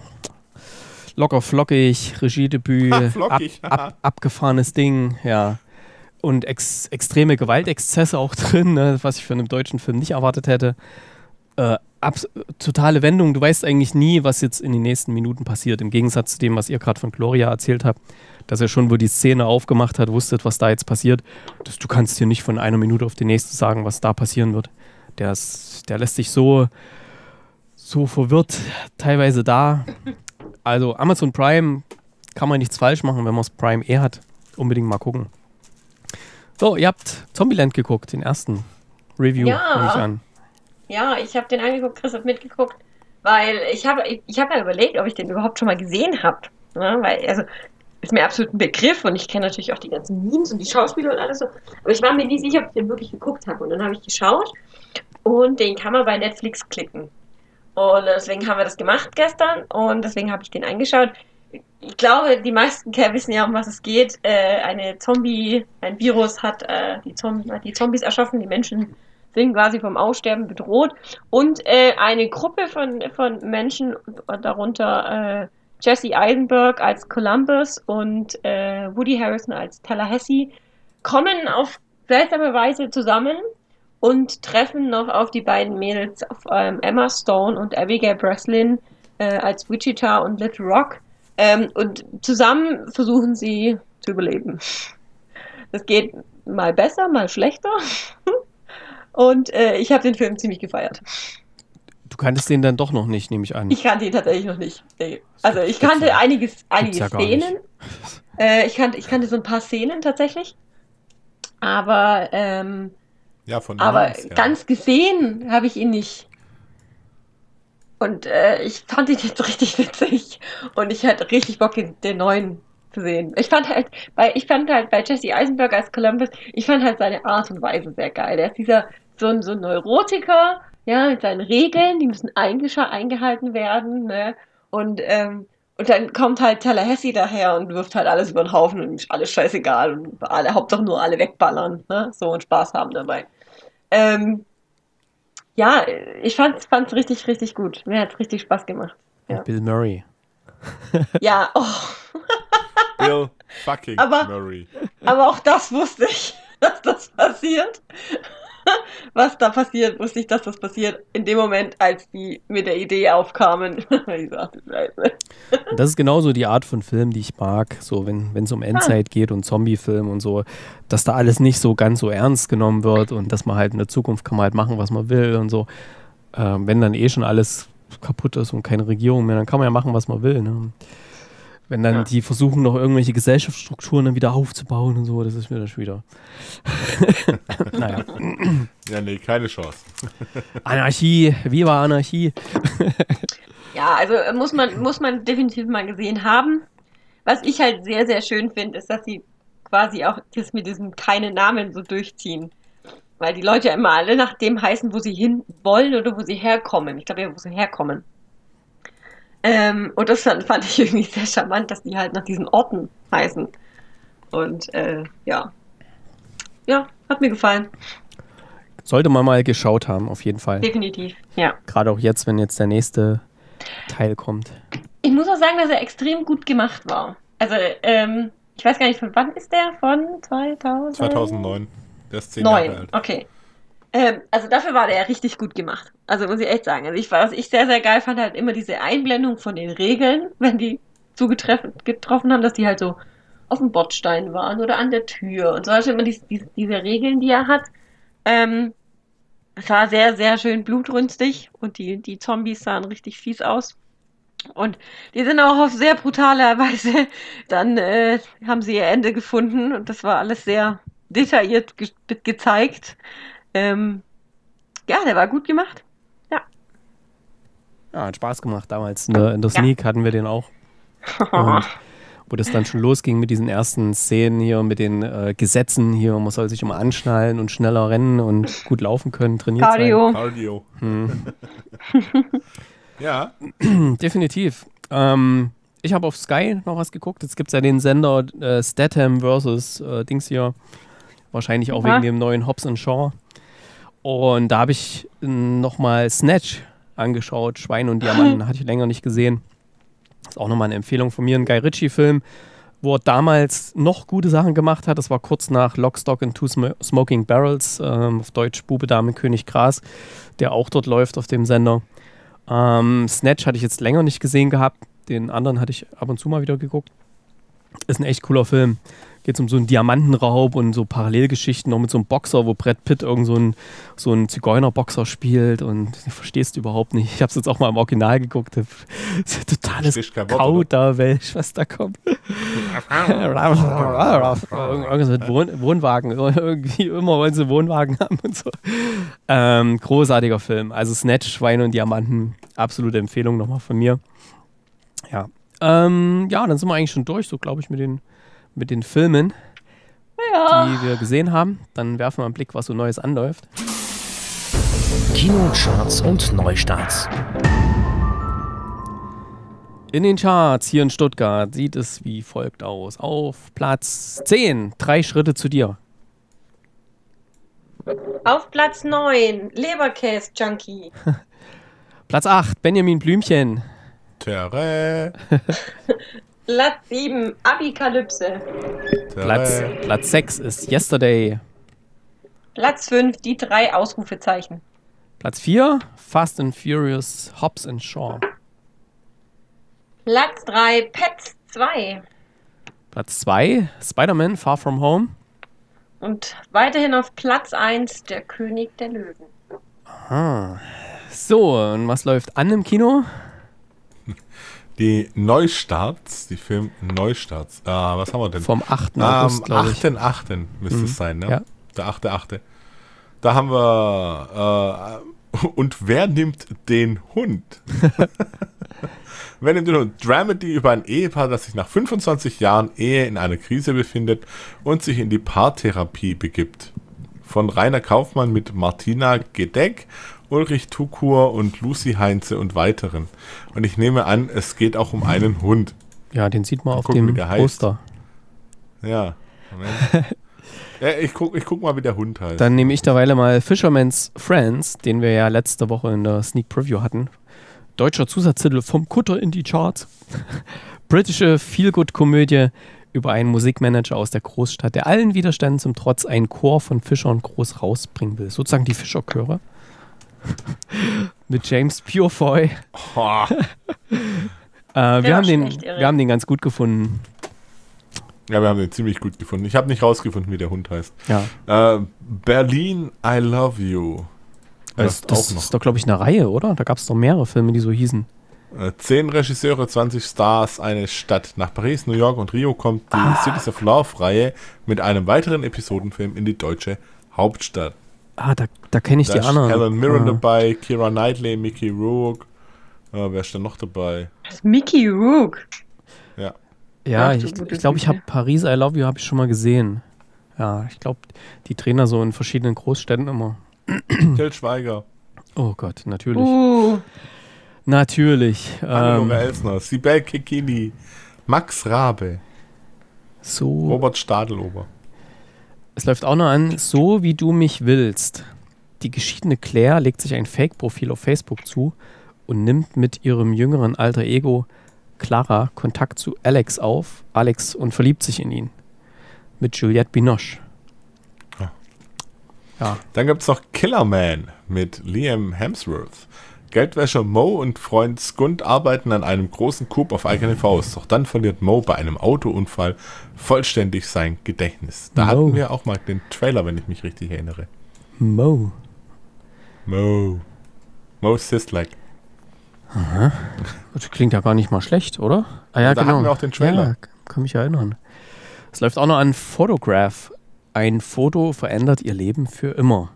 locker flockig, Regiedebüt, ha, flockig, ab, ab, abgefahrenes Ding, ja. Und ex, extreme Gewaltexzesse auch drin, ne, was ich von einem deutschen Film nicht erwartet hätte. Äh, abs totale Wendung, du weißt eigentlich nie, was jetzt in den nächsten Minuten passiert. Im Gegensatz zu dem, was ihr gerade von Gloria erzählt habt, dass ihr schon, wo die Szene aufgemacht hat, wusstet, was da jetzt passiert. Das, du kannst dir nicht von einer Minute auf die nächste sagen, was da passieren wird. Der, ist, der lässt dich so, so verwirrt teilweise da. Also Amazon Prime kann man nichts falsch machen, wenn man es Prime eh hat. Unbedingt mal gucken. So, ihr habt Zombieland geguckt, den ersten Review. Ja, nehme ich an. Ja, ich habe den angeguckt, Chris hat mitgeguckt, weil ich habe ich, ich hab ja überlegt, ob ich den überhaupt schon mal gesehen habe. Ne? Weil, also, ist mir absolut ein Begriff und ich kenne natürlich auch die ganzen Memes und die Schauspieler und alles so. Aber ich war mir nie sicher, ob ich den wirklich geguckt habe. Und dann habe ich geschaut und den kann man bei Netflix klicken. Und deswegen haben wir das gemacht gestern und deswegen habe ich den angeschaut. Ich glaube, die meisten wissen ja, um was es geht. Äh, eine Zombie, ein Virus hat, äh, die Zomb hat die Zombies erschaffen, die Menschen sind quasi vom Aussterben bedroht. Und äh, eine Gruppe von, von Menschen, darunter äh, Jesse Eisenberg als Columbus und äh, Woody Harrison als Tallahassee, kommen auf seltsame Weise zusammen. Und treffen noch auf die beiden Mädels, auf ähm, Emma Stone und Abigail Breslin äh, als Wichita und Little Rock. Ähm, und zusammen versuchen sie zu überleben. Das geht mal besser, mal schlechter. Und äh, ich habe den Film ziemlich gefeiert. Du kanntest den dann doch noch nicht, nehme ich an. Ich kannte ihn tatsächlich noch nicht. Nee. Also ich kannte ja einiges, einige ja Szenen. Äh, ich, kannte, ich kannte so ein paar Szenen tatsächlich. Aber... Ähm, Ja, von Aber Names, ja. ganz gesehen habe ich ihn nicht. Und äh, ich fand ihn jetzt richtig witzig. Und ich hatte richtig Bock, den, den neuen zu sehen. Ich fand halt bei, ich fand halt bei Jesse Eisenberg als Columbus, ich fand halt seine Art und Weise sehr geil. Er ist dieser so ein, so ein Neurotiker, ja, mit seinen Regeln, die müssen eingehalten werden. Ne? Und, ähm, und dann kommt halt Tallahassee daher und wirft halt alles über den Haufen und alles scheißegal und alle, Hauptsache nur alle wegballern, ne? So und Spaß haben dabei. Ähm, ja, ich fand's, fand's richtig, richtig gut. Mir hat's richtig Spaß gemacht. Ja. Und Bill Murray. Ja, oh. Bill fucking aber, Murray. Aber auch das wusste ich, dass das passiert. was da passiert, wusste ich, dass das passiert, in dem Moment, als die mit der Idee aufkamen. Ich sagte, Scheiße. Das ist genauso die Art von Film, die ich mag, so wenn es um Endzeit ah. geht und Zombie-Film und so, dass da alles nicht so ganz so ernst genommen wird und dass man halt in der Zukunft kann man halt machen, was man will und so. Ähm, wenn dann eh schon alles kaputt ist und keine Regierung mehr, dann kann man ja machen, was man will, ne? Wenn dann ja. die versuchen, noch irgendwelche Gesellschaftsstrukturen dann wieder aufzubauen und so, das ist mir dann schon wieder. Naja. Ja, nee, keine Chance. Anarchie, viva Anarchie. Ja, also muss man, muss man definitiv mal gesehen haben. Was ich halt sehr, sehr schön finde, ist, dass sie quasi auch das mit diesem keine Namen so durchziehen. Weil die Leute ja immer alle nach dem heißen, wo sie hin wollen oder wo sie herkommen. Ich glaube ja, wo sie herkommen. Ähm, und das fand, fand ich irgendwie sehr charmant, dass die halt nach diesen Orten heißen. Und äh, ja. Ja, hat mir gefallen. Sollte man mal geschaut haben, auf jeden Fall. Definitiv, ja. Gerade auch jetzt, wenn jetzt der nächste Teil kommt. Ich muss auch sagen, dass er extrem gut gemacht war. Also, ähm, ich weiß gar nicht, von wann ist der? Von zweitausend zweitausendneun. Der ist zehn Jahre alt. Okay. Ähm, also dafür war der richtig gut gemacht. Also muss ich echt sagen. Also ich, was ich sehr, sehr geil fand, halt immer diese Einblendung von den Regeln, wenn die zugetroffen haben, dass die halt so auf dem Bordstein waren oder an der Tür und so. Also immer diese, diese, diese Regeln, die er hat. Ähm, es war sehr, sehr schön blutrünstig und die, die Zombies sahen richtig fies aus. Und die sind auch auf sehr brutale Weise. Dann äh, haben sie ihr Ende gefunden und das war alles sehr detailliert ge- gezeigt. Ähm, ja, der war gut gemacht. Ja. Ja, hat Spaß gemacht damals. In der, in der Sneak ja. hatten wir den auch. Und wo das dann schon losging mit diesen ersten Szenen hier, mit den äh, Gesetzen hier. Man soll sich immer anschnallen und schneller rennen und gut laufen können, trainiert Cardio. Sein. Cardio. Hm. Ja. Definitiv. Ähm, ich habe auf Sky noch was geguckt. Jetzt gibt es ja den Sender äh, Statham versus äh, Dings hier. Wahrscheinlich auch ja. wegen dem neuen Hobbs and Shaw. Und da habe ich nochmal Snatch angeschaut, Schweine und Diamanten, hatte ich länger nicht gesehen. Ist auch nochmal eine Empfehlung von mir, ein Guy Ritchie-Film, wo er damals noch gute Sachen gemacht hat. Das war kurz nach Lock, Stock and Two Smoking Barrels, ähm, auf Deutsch Bube, Dame, König, Gras, der auch dort läuft auf dem Sender. Ähm, Snatch hatte ich jetzt länger nicht gesehen gehabt, den anderen hatte ich ab und zu mal wieder geguckt. Ist ein echt cooler Film. Geht es um so einen Diamantenraub und so Parallelgeschichten, noch mit so einem Boxer, wo Brad Pitt irgend so einen, so einen Zigeunerboxer spielt und du verstehst überhaupt nicht. Ich habe es jetzt auch mal im Original geguckt. Das ist totales Kauderwelsch, was da kommt. Irgendwas mit Wohn- Wohnwagen. Irgendwie immer wollen sie Wohnwagen haben und so. Ähm, großartiger Film. Also Snatch, Schweine und Diamanten. Absolute Empfehlung nochmal von mir. Ja. Ähm, ja, dann sind wir eigentlich schon durch, so glaube ich, mit den mit den Filmen, ja. die wir gesehen haben. Dann werfen wir einen Blick, was so Neues anläuft. Kinocharts und Neustarts. In den Charts hier in Stuttgart sieht es wie folgt aus. Auf Platz zehn, Drei Schritte zu dir. Auf Platz neun, Leberkäse-Junkie. Platz acht, Benjamin Blümchen. Terre. Platz sieben, Abikalypse. Platz, Platz sechs ist Yesterday. Platz fünf, die drei Ausrufezeichen. Platz vier, Fast and Furious, Hobbs and Shaw. Platz drei, Pets zwei. Platz zwei, Spider-Man, Far From Home. Und weiterhin auf Platz eins, der König der Löwen. Aha. So, und was läuft an im Kino? Die Neustarts, die Film-Neustarts. Ah, was haben wir denn? Vom achten August, ähm, achten achten müsste mhm. es sein, ne? Ja. Der achte achte Da haben wir äh, Und wer nimmt den Hund? Wer nimmt den Hund? Dramedy über ein Ehepaar, das sich nach fünfundzwanzig Jahren Ehe in einer Krise befindet und sich in die Paartherapie begibt. Von Rainer Kaufmann mit Martina Gedeck, Ulrich Tukur und Lucy Heinze und weiteren. Und ich nehme an, es geht auch um einen Hund. Ja, den sieht man auf dem Poster. Ja. ja ich, guck, ich guck mal, wie der Hund heißt. Dann nehme ich derweil mal Fisherman's Friends, den wir ja letzte Woche in der Sneak Preview hatten. Deutscher Zusatztitel: Vom Kutter in die Charts. Britische Feel-Good-Komödie über einen Musikmanager aus der Großstadt, der allen Widerständen zum Trotz einen Chor von Fischern groß rausbringen will. Sozusagen die Fischerchöre. Mit James Purefoy. Oh. äh, wir, haben den, wir haben den ganz gut gefunden. Ja, wir haben den ziemlich gut gefunden. Ich habe nicht rausgefunden, wie der Hund heißt. Ja. Äh, Berlin, I Love You. Das, das auch noch. Ist doch, glaube ich, eine Reihe, oder? Da gab es doch mehrere Filme, die so hießen. Zehn Regisseure, zwanzig Stars, eine Stadt. Nach Paris, New York und Rio kommt die ah. Cities of Love-Reihe mit einem weiteren Episodenfilm in die deutsche Hauptstadt. Ah, da, da kenne ich da die anderen. Helen Mirren ah. dabei, Keira Knightley, Mickey Rourke. Äh, wer ist denn noch dabei? Mickey Rourke? Ja. Ja, ich glaube, ich, glaub, ich habe Paris, I Love You habe ich schon mal gesehen. Ja, ich glaube, die Trainer so in verschiedenen Großstädten immer. Till Schweiger. Oh Gott, natürlich. Uh. Natürlich. Hannelore ähm, Elsner, Sibel Kekili, Max Rabe, so Robert Stadelober. Es läuft auch noch an, so wie du mich willst. Die geschiedene Claire legt sich ein Fake-Profil auf Facebook zu und nimmt mit ihrem jüngeren alter Ego Clara Kontakt zu Alex auf, Alex und verliebt sich in ihn. Mit Juliette Binoche. Ja. Ja. Dann gibt es noch Killerman mit Liam Hemsworth. Geldwäscher Mo und Freund Skund arbeiten an einem großen Coup auf eigene Faust. Doch dann verliert Mo bei einem Autounfall vollständig sein Gedächtnis. Da Mo. hatten wir auch mal den Trailer, wenn ich mich richtig erinnere. Mo. Mo. Mo Sislak. Aha. Das klingt ja gar nicht mal schlecht, oder? Ah, ja, da genau. hatten wir auch den Trailer. Ja, kann mich erinnern. Es läuft auch noch an Photograph. Ein Foto verändert ihr Leben für immer.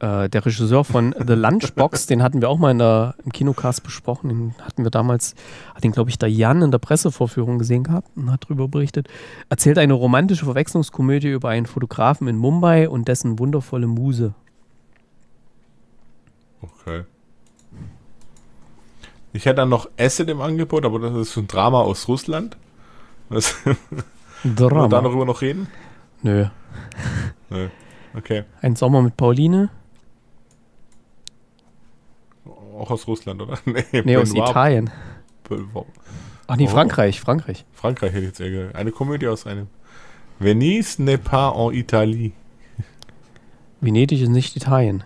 Äh, der Regisseur von The Lunchbox, den hatten wir auch mal in der, im Kinocast besprochen, den hatten wir damals, hat den glaube ich der Jan in der Pressevorführung gesehen gehabt und hat darüber berichtet, erzählt eine romantische Verwechslungskomödie über einen Fotografen in Mumbai und dessen wundervolle Muse. Okay. Ich hätte dann noch Acid im Angebot, aber das ist ein Drama aus Russland. Was? Drama. Wollen wir da darüber noch reden? Nö. Nö. Okay. Ein Sommer mit Pauline. Auch aus Russland, oder? Nee, nee aus Italien. Ach nee, Frankreich, Frankreich. Frankreich hätte ich jetzt eher gehört. Eine Komödie aus einem. Venise n'est pas en Italie. Venedig ist nicht Italien.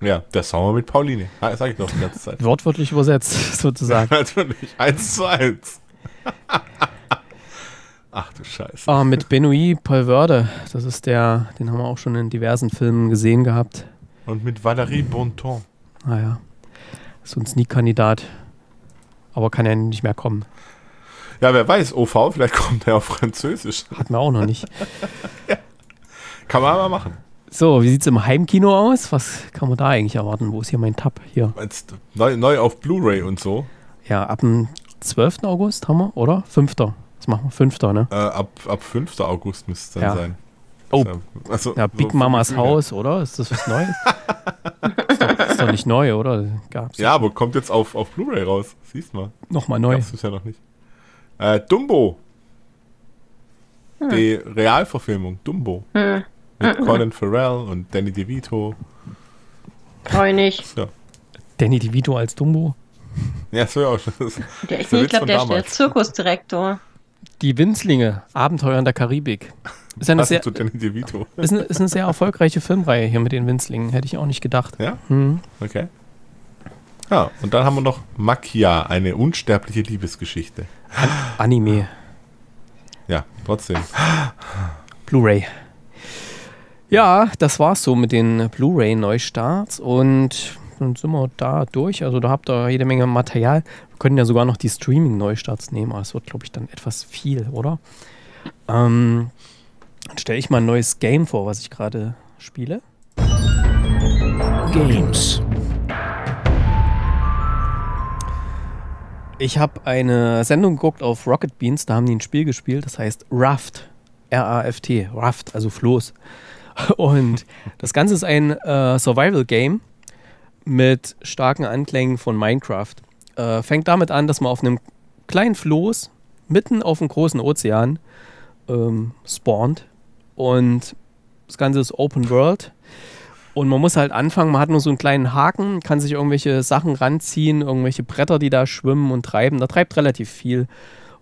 Ja, der Sommer mit Pauline. Das sage ich doch die ganze Zeit. Wortwörtlich übersetzt, sozusagen. Ja, natürlich. Eins zu eins. Ach du Scheiße. Ah, mit Benoît Poelvoorde. Das ist der, den haben wir auch schon in diversen Filmen gesehen gehabt. Und mit Valérie Bontemps. Naja, ah, ist uns nie Kandidat. Aber kann ja nicht mehr kommen. Ja, wer weiß, O V, vielleicht kommt er auf Französisch. Hatten wir auch noch nicht. Ja. Kann man aber machen. So, wie sieht es im Heimkino aus? Was kann man da eigentlich erwarten? Wo ist hier mein Tab? Hier. Jetzt neu, neu auf Blu-ray und so. Ja, ab dem zwölften August haben wir, oder? fünften machen wir fünften ne? Äh, ab, ab fünften August müsste es dann ja. sein. Oh, also, ja, Big so Mamas Haus, oder? Ist das was Neues? ist, doch, ist doch nicht neu, oder? Gab's ja, aber kommt jetzt auf, auf Blu-ray raus. Siehst mal. Nochmal neu. Gab's bisher noch nicht. Äh, Dumbo. Hm. Die Realverfilmung Dumbo. Hm. Mit hm. Colin Farrell und Danny DeVito. Treu nicht. Ja. Danny DeVito als Dumbo? Ja, so ja auch. Das der, ich ich glaube, der, der Zirkusdirektor. Die Winzlinge, Abenteuer in der Karibik. Ist eine, sehr, ist, eine, ist eine sehr erfolgreiche Filmreihe hier mit den Winzlingen, hätte ich auch nicht gedacht. Ja? Hm. Okay. Ja, und dann haben wir noch Makia, eine unsterbliche Liebesgeschichte. An Anime. Ja, trotzdem. Blu-ray. Ja, das war's so mit den Blu-ray-Neustarts und dann sind wir da durch. Also da habt ihr jede Menge Material. Wir können ja sogar noch die Streaming-Neustarts nehmen, aber es wird, glaube ich, dann etwas viel, oder? Ähm, dann stelle ich mal ein neues Game vor, was ich gerade spiele. Games. Ich habe eine Sendung geguckt auf Rocket Beans, da haben die ein Spiel gespielt, das heißt Raft. R A F T, Raft, also Floß. Und das Ganze ist ein äh, Survival-Game mit starken Anklängen von Minecraft. Äh, fängt damit an, dass man auf einem kleinen Floß mitten auf dem großen Ozean ähm, spawnt und das Ganze ist Open World und man muss halt anfangen, man hat nur so einen kleinen Haken, kann sich irgendwelche Sachen ranziehen, irgendwelche Bretter, die da schwimmen und treiben, da treibt relativ viel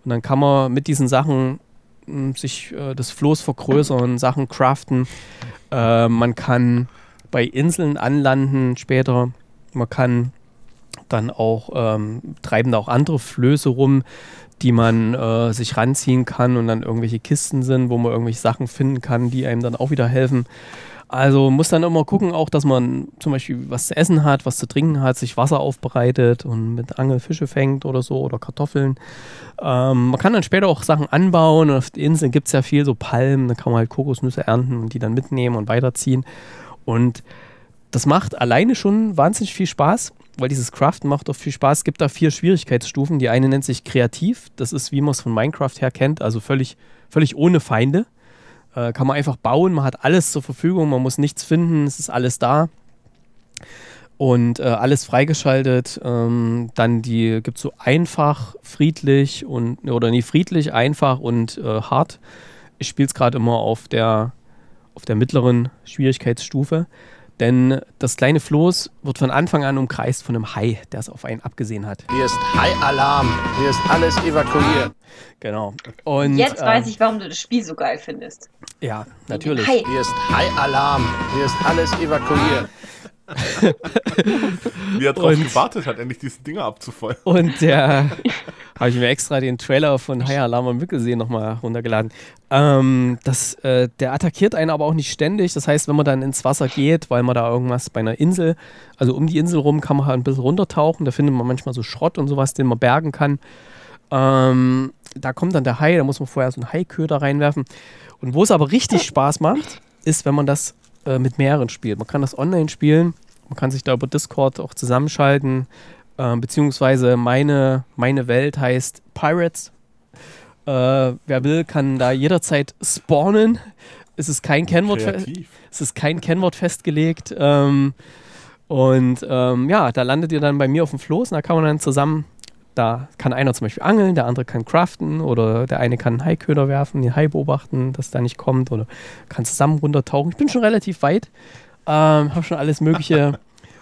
Und dann kann man mit diesen Sachen mh, sich äh, das Floß vergrößern, Sachen craften. Äh, man kann bei Inseln anlanden später. Man kann dann auch, ähm, treiben da auch andere Flöße rum, die man äh, sich ranziehen kann und dann irgendwelche Kisten sind, wo man irgendwelche Sachen finden kann, die einem dann auch wieder helfen. Also muss dann immer gucken, auch dass man zum Beispiel was zu essen hat, was zu trinken hat, sich Wasser aufbereitet und mit Angel Fische fängt oder so oder Kartoffeln. Ähm, man kann dann später auch Sachen anbauen und auf der Insel gibt es ja viel so Palmen, da kann man halt Kokosnüsse ernten und die dann mitnehmen und weiterziehen. Und das macht alleine schon wahnsinnig viel Spaß, weil dieses Craften macht auch viel Spaß. Es gibt da vier Schwierigkeitsstufen. Die eine nennt sich kreativ. Das ist, wie man es von Minecraft her kennt, also völlig, völlig ohne Feinde. Äh, kann man einfach bauen. Man hat alles zur Verfügung. Man muss nichts finden. Es ist alles da. Und äh, alles freigeschaltet. Ähm, dann die gibt es so einfach, friedlich und, oder nee, friedlich, einfach und äh, hart. Ich spiele es gerade immer auf der, auf der mittleren Schwierigkeitsstufe. Denn das kleine Floß wird von Anfang an umkreist von einem Hai, der es auf einen abgesehen hat. Hier ist Hai-Alarm. Hier ist alles evakuiert. Genau. Und jetzt äh, weiß ich, warum du das Spiel so geil findest. Ja, natürlich. Hai. Hier ist Hai-Alarm. Hier ist alles evakuiert. Wie er drauf und, gewartet hat, endlich diese Dinger abzufeuern. Und der habe ich mir extra den Trailer von High Alarm am Mückelsee nochmal runtergeladen. Ähm, das, äh, der attackiert einen aber auch nicht ständig. Das heißt, wenn man dann ins Wasser geht, weil man da irgendwas bei einer Insel, also um die Insel rum, kann man halt ein bisschen runtertauchen. Da findet man manchmal so Schrott und sowas, den man bergen kann. Ähm, da kommt dann der Hai, da muss man vorher so einen Haiköder reinwerfen. Und wo es aber richtig Spaß macht, ist, wenn man das äh, mit mehreren spielt. Man kann das online spielen. Man kann sich da über Discord auch zusammenschalten, äh, beziehungsweise meine, meine Welt heißt Pirates. Äh, wer will, kann da jederzeit spawnen. Es ist kein Kennwort, es ist kein Kennwort festgelegt. Ähm, und ähm, ja, da landet ihr dann bei mir auf dem Floß und da kann man dann zusammen, da kann einer zum Beispiel angeln, der andere kann craften oder der eine kann einen Haiköder werfen, den Hai beobachten, dass der nicht kommt oder kann zusammen runtertauchen. Ich bin schon relativ weit. Ähm, hab schon alles Mögliche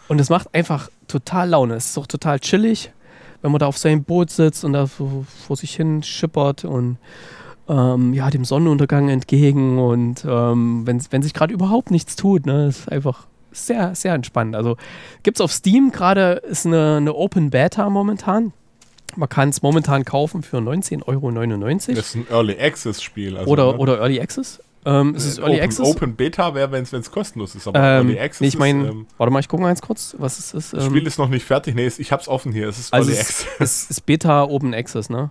und es macht einfach total Laune. Es ist auch total chillig, wenn man da auf seinem Boot sitzt und da so vor sich hin schippert und ähm, ja, dem Sonnenuntergang entgegen und ähm, wenn, wenn sich gerade überhaupt nichts tut, ne, ist einfach sehr, sehr entspannt. Also gibt's auf Steam gerade, ist eine, eine Open Beta momentan. Man kann es momentan kaufen für neunzehn Euro neunundneunzig. Das ist ein Early Access Spiel. Also, oder, ne? oder Early Access. Ähm, es ist Early Open, Access. Open Beta wäre, wenn es kostenlos ist, aber ähm, Early Access ich mein, ist, ähm, warte mal, ich gucke mal ganz kurz, was ist das? Ähm, das Spiel ist noch nicht fertig, nee, ich hab's offen hier, es ist also Early Access. Es ist Beta Open Access, ne?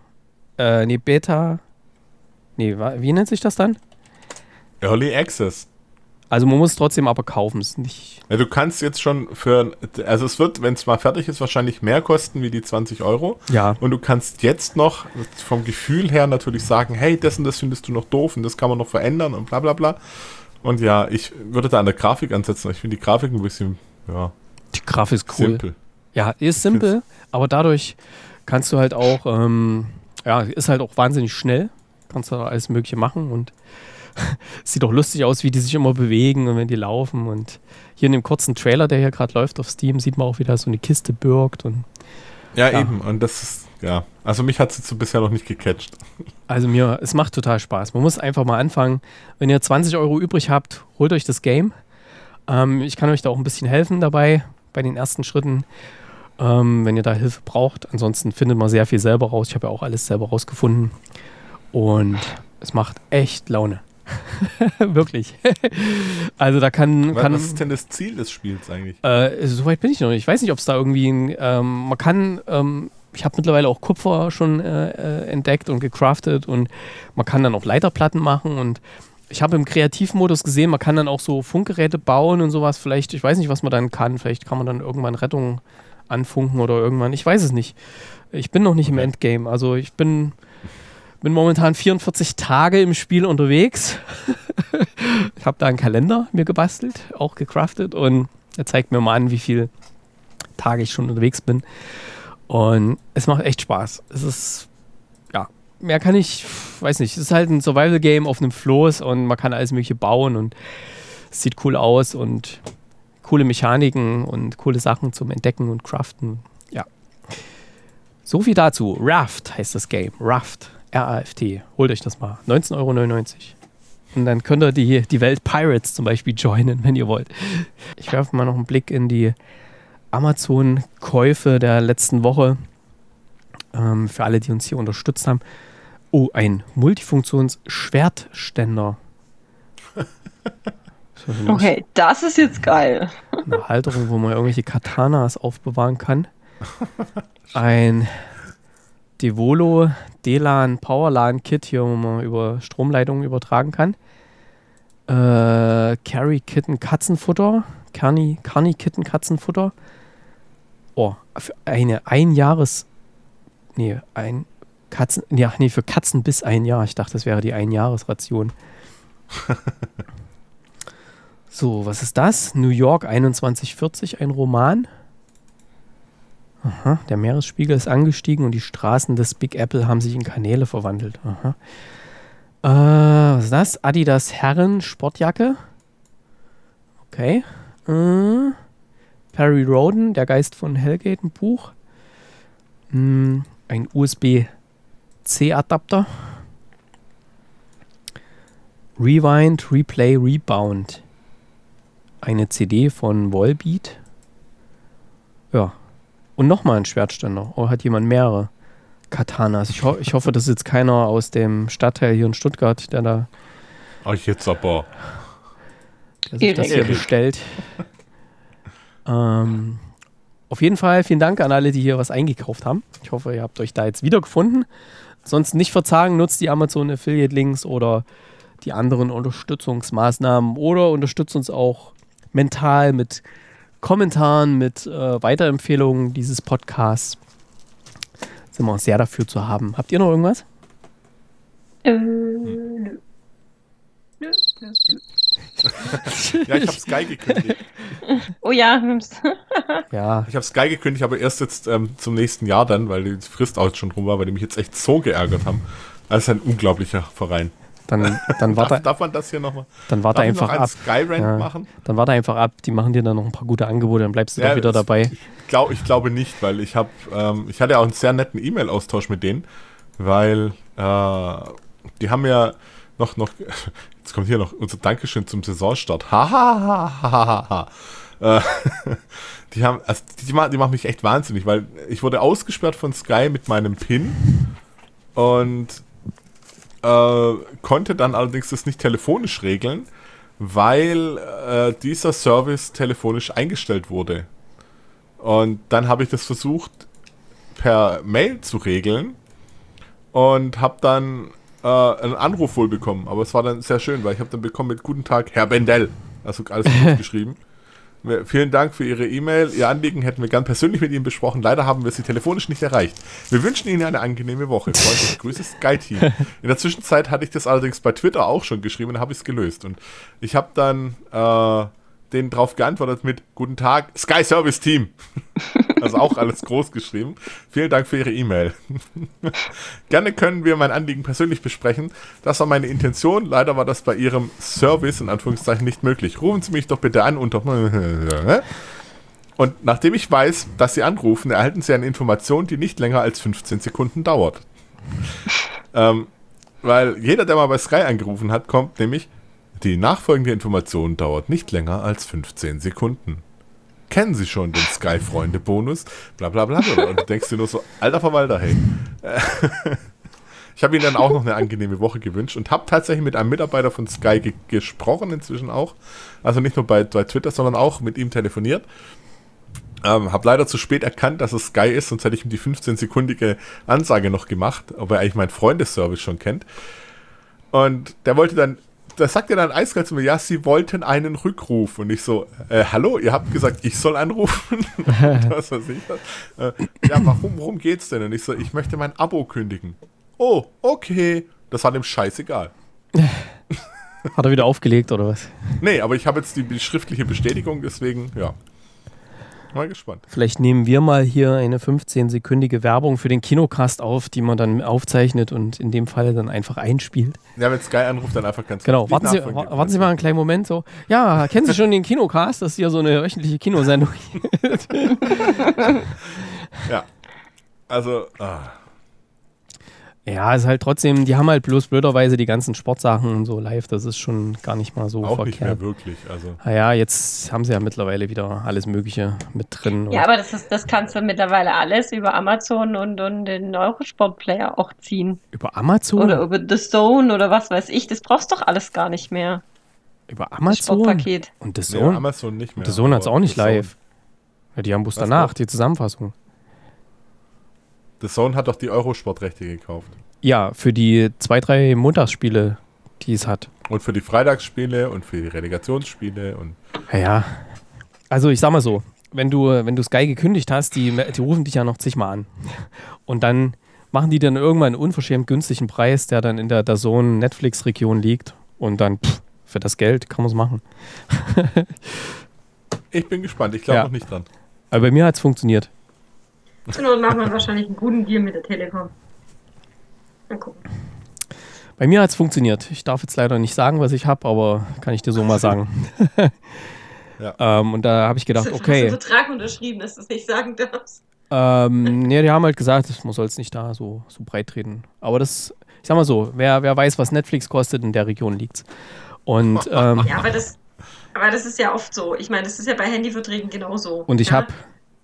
Äh, nee, Beta, nee, wie nennt sich das dann? Early Access. Also man muss es trotzdem aber kaufen, es nicht... Ja, du kannst jetzt schon für, also es wird, wenn es mal fertig ist, wahrscheinlich mehr kosten wie die zwanzig Euro. Ja. Und du kannst jetzt noch vom Gefühl her natürlich sagen, hey, das und das findest du noch doof und das kann man noch verändern und bla bla bla. Und ja, ich würde da an der Grafik ansetzen. Ich finde die Grafik ein bisschen, ja... Die Grafik ist cool. Simpel. Ja, ist simpel, aber dadurch kannst du halt auch, ähm, ja, ist halt auch wahnsinnig schnell. Kannst da alles Mögliche machen und... Sieht doch lustig aus, wie die sich immer bewegen und wenn die laufen. Und hier in dem kurzen Trailer, der hier gerade läuft auf Steam, sieht man auch, wie da so eine Kiste birgt. Und, ja, ja, eben. Und das ist, ja. Also mich hat es jetzt so bisher noch nicht gecatcht. Also mir, es macht total Spaß. Man muss einfach mal anfangen. Wenn ihr zwanzig Euro übrig habt, holt euch das Game. Ähm, ich kann euch da auch ein bisschen helfen dabei, bei den ersten Schritten, ähm, wenn ihr da Hilfe braucht. Ansonsten findet man sehr viel selber raus. Ich habe ja auch alles selber rausgefunden. Und es macht echt Laune. Wirklich. Also da kann, kann... Was ist denn das Ziel des Spiels eigentlich? Äh, Soweit bin ich noch nicht. Ich weiß nicht, ob es da irgendwie... Ein, ähm, man kann... Ähm, ich habe mittlerweile auch Kupfer schon äh, entdeckt und gecraftet und man kann dann auch Leiterplatten machen und ich habe im Kreativmodus gesehen, man kann dann auch so Funkgeräte bauen und sowas. Vielleicht, ich weiß nicht, was man dann kann. Vielleicht kann man dann irgendwann Rettung anfunken oder irgendwann... Ich weiß es nicht. Ich bin noch nicht okay. im Endgame. Also ich bin... bin momentan vierundvierzig Tage im Spiel unterwegs. Ich habe da einen Kalender mir gebastelt, auch gecraftet und er zeigt mir mal an, wie viele Tage ich schon unterwegs bin. Und es macht echt Spaß. Es ist, ja, mehr kann ich, weiß nicht, es ist halt ein Survival-Game auf einem Floß und man kann alles Mögliche bauen und es sieht cool aus und coole Mechaniken und coole Sachen zum Entdecken und Craften. Ja. So viel dazu. Raft heißt das Game. Raft. R A F T. Holt euch das mal. neunzehn Euro neunundneunzig. Und dann könnt ihr die, die Welt Pirates zum Beispiel joinen, wenn ihr wollt. Ich werfe mal noch einen Blick in die Amazon-Käufe der letzten Woche. Ähm, für alle, die uns hier unterstützt haben. Oh, ein Multifunktions-Schwertständer. Okay, das ist jetzt geil. Eine Halterung, wo man irgendwelche Katanas aufbewahren kann. Ein Devolo D LAN Powerlan Kit, hier, wo man über Stromleitungen übertragen kann. Äh, Carry Kitten Katzenfutter. Carni Kitten Katzenfutter. Oh, für eine ein Jahres. Nee, ein Katzen. Ja, nee, für Katzen bis ein Jahr. Ich dachte, das wäre die Einjahresration. So, was ist das? New York einundzwanzig vierzig, ein Roman. Aha, der Meeresspiegel ist angestiegen und die Straßen des Big Apple haben sich in Kanäle verwandelt. Aha. Äh, was ist das? Adidas Herren Sportjacke. Okay. Äh, Perry Rhodan, Der Geist von Hellgate, ein Buch. Hm, ein U S B-C-Adapter. Rewind, Replay, Rebound. Eine C D von Volbeat. Ja. Und nochmal ein Schwertständer. Oh, hat jemand mehrere Katanas. Ich, ho ich hoffe, das ist jetzt keiner aus dem Stadtteil hier in Stuttgart, der da... Ach, jetzt aber... Der sich das hier bestellt. Ähm, auf jeden Fall vielen Dank an alle, die hier was eingekauft haben. Ich hoffe, ihr habt euch da jetzt wiedergefunden. Sonst nicht verzagen, nutzt die Amazon Affiliate Links oder die anderen Unterstützungsmaßnahmen oder unterstützt uns auch mental mit Kommentaren, mit äh, Weiterempfehlungen dieses Podcasts. Sind wir auch sehr dafür zu haben. Habt ihr noch irgendwas? Äh, nö. Nö, nö, nö. Ja, ich habe Sky gekündigt. Oh ja, ja. Ich habe Sky gekündigt, aber erst jetzt ähm, zum nächsten Jahr dann, weil die Frist auch schon rum war, weil die mich jetzt echt so geärgert haben. Das ist ein unglaublicher Verein. Dann, dann warte, darf, darf man das hier nochmal? Dann warte einfach noch einen ab. Skyrant ja. machen? Dann warte einfach ab. Die machen dir dann noch ein paar gute Angebote, dann bleibst du ja, doch wieder dabei. Ich, glaub, ich glaube nicht, weil ich habe, ähm, ich hatte auch einen sehr netten E-Mail-Austausch mit denen, weil äh, die haben ja noch, noch, jetzt kommt hier noch unser Dankeschön zum Saisonstart. Ha, ha, ha, ha, ha, ha. Die haben, also die, die machen mich echt wahnsinnig, weil ich wurde ausgesperrt von Sky mit meinem PIN und Äh, konnte dann allerdings das nicht telefonisch regeln, weil äh, dieser Service telefonisch eingestellt wurde. Und dann habe ich das versucht per Mail zu regeln und habe dann äh, einen Anruf wohl bekommen. Aber es war dann sehr schön, weil ich habe dann bekommen mit Guten Tag, Herr Bendel. Also alles gut geschrieben. Vielen Dank für Ihre E-Mail. Ihr Anliegen hätten wir gern persönlich mit Ihnen besprochen. Leider haben wir Sie telefonisch nicht erreicht. Wir wünschen Ihnen eine angenehme Woche. Freundliche Grüße, Sky-Team. In der Zwischenzeit hatte ich das allerdings bei Twitter auch schon geschrieben und habe ich es gelöst. Und ich habe dann äh, denen drauf geantwortet mit Guten Tag, Sky-Service-Team. Also auch alles groß geschrieben. Vielen Dank für Ihre E-Mail. Gerne können wir mein Anliegen persönlich besprechen. Das war meine Intention. Leider war das bei Ihrem Service in Anführungszeichen nicht möglich. Rufen Sie mich doch bitte an und doch... Und nachdem ich weiß, dass Sie anrufen, erhalten Sie eine Information, die nicht länger als fünfzehn Sekunden dauert. ähm, weil jeder, der mal bei Sky angerufen hat, kommt nämlich, die nachfolgende Information dauert nicht länger als fünfzehn Sekunden. Kennen Sie schon den Sky-Freunde-Bonus? Blablabla. Bla, bla. Und du denkst dir nur so, alter Verwalter, hey. Ich habe Ihnen dann auch noch eine angenehme Woche gewünscht und habe tatsächlich mit einem Mitarbeiter von Sky ge gesprochen inzwischen auch. Also nicht nur bei, bei Twitter, sondern auch mit ihm telefoniert. Ähm, habe leider zu spät erkannt, dass es Sky ist, sonst hätte ich ihm die fünfzehnsekundige Ansage noch gemacht, ob er eigentlich meinen Freundeservice schon kennt. Und der wollte dann... Da sagt er dann eiskalt zu mir, ja, Sie wollten einen Rückruf. Und ich so, äh, hallo, ihr habt gesagt, ich soll anrufen. Was weiß ich. Äh, ja, warum, worum geht's denn? Und ich so, ich möchte mein Abo kündigen. Oh, okay. Das war dem scheißegal. Hat er wieder aufgelegt, oder was? Nee, aber ich habe jetzt die schriftliche Bestätigung, deswegen, ja. Mal gespannt. Vielleicht nehmen wir mal hier eine fünfzehnsekündige Werbung für den Kinocast auf, die man dann aufzeichnet und in dem Fall dann einfach einspielt. Ja, wenn Sky anruft, dann einfach ganz genau. Warten Sie, warten Sie mal einen kleinen Moment. So. Ja, kennen Sie schon den Kinocast? Das ist ja so eine wöchentliche Kinosendung. Ja, also... Ah. Ja, ist halt trotzdem, die haben halt bloß blöderweise die ganzen Sportsachen und so live, das ist schon gar nicht mal so auch verkehrt. Nicht mehr wirklich, also. Naja, jetzt haben sie ja mittlerweile wieder alles Mögliche mit drin. Ja, aber das ist, das kannst du mittlerweile alles über Amazon und, und den Eurosport-Player auch ziehen. Über Amazon? Oder über The Zone oder was weiß ich, das brauchst du doch alles gar nicht mehr. Über Amazon? Sportpaket. Und The Zone? Nee, Amazon nicht mehr. Und The Zone hat es auch nicht live. Ja, die haben bloß danach die Zusammenfassung. The Zone hat doch die Eurosport-Rechte gekauft. Ja, für die zwei, drei Montagsspiele, die es hat. Und für die Freitagsspiele und für die Relegationsspiele. Und ja, also ich sag mal so, wenn du, wenn du Sky gekündigt hast, die, die rufen dich ja noch zigmal an. Und dann machen die dann irgendwann einen unverschämt günstigen Preis, der dann in der The Zone Netflix-Region liegt. Und dann, pff, für das Geld kann man es machen. Ich bin gespannt, ich glaube ja. noch nicht dran. Aber bei mir hat es funktioniert. Und machen wir wahrscheinlich einen guten Deal mit der Telekom. Mal gucken. Bei mir hat es funktioniert. Ich darf jetzt leider nicht sagen, was ich habe, aber kann ich dir so mal sagen. Ja. ähm, und da habe ich gedacht, hast okay. Hast du einen Vertrag unterschrieben, dass du es nicht sagen darfst? Ähm, ne, die haben halt gesagt, man soll es nicht da so, so breit treten. Aber das, ich sag mal so, wer, wer weiß, was Netflix kostet, in der Region liegt's. Und, ähm, ja, aber das, aber das ist ja oft so. Ich meine, das ist ja bei Handyverträgen genauso. Und ich ja? habe...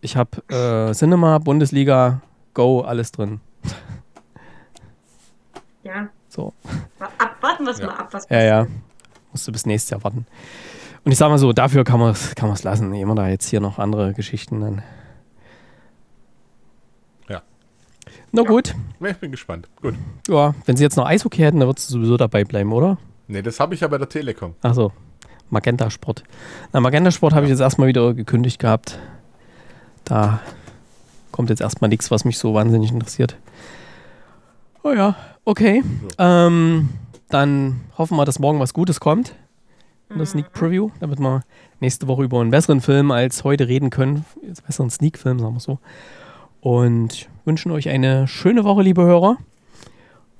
Ich habe äh, Cinema, Bundesliga, Go, alles drin. Ja. So. Ab, warten wir es ja. mal ab. Was ja, ja. Musst du bis nächstes Jahr warten. Und ich sag mal so, dafür kann man es kann man's lassen. Immer da jetzt hier noch andere Geschichten dann. Ja. Na ja. gut. Ich bin gespannt. Gut. Ja, wenn sie jetzt noch Eishockey hätten, dann würdest du sowieso dabei bleiben, oder? Nee, das habe ich ja bei der Telekom. Ach so. Magenta Sport. Na, Magenta Sport ja. habe ich jetzt erstmal wieder gekündigt gehabt. Da kommt jetzt erstmal nichts, was mich so wahnsinnig interessiert. Oh ja, okay. Ja. Ähm, dann hoffen wir, dass morgen was Gutes kommt. In der Sneak Preview, damit wir nächste Woche über einen besseren Film als heute reden können. Jetzt besseren Sneak-Film, sagen wir so. Und wünschen euch eine schöne Woche, liebe Hörer.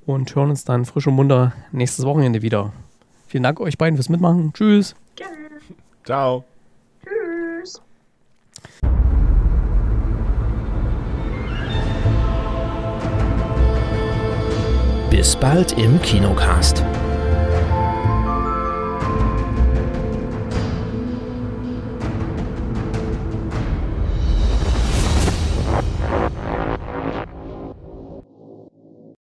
Und hören uns dann frisch und munter nächstes Wochenende wieder. Vielen Dank euch beiden fürs Mitmachen. Tschüss. Gerne. Ciao. Tschüss. Bis bald im Kinocast.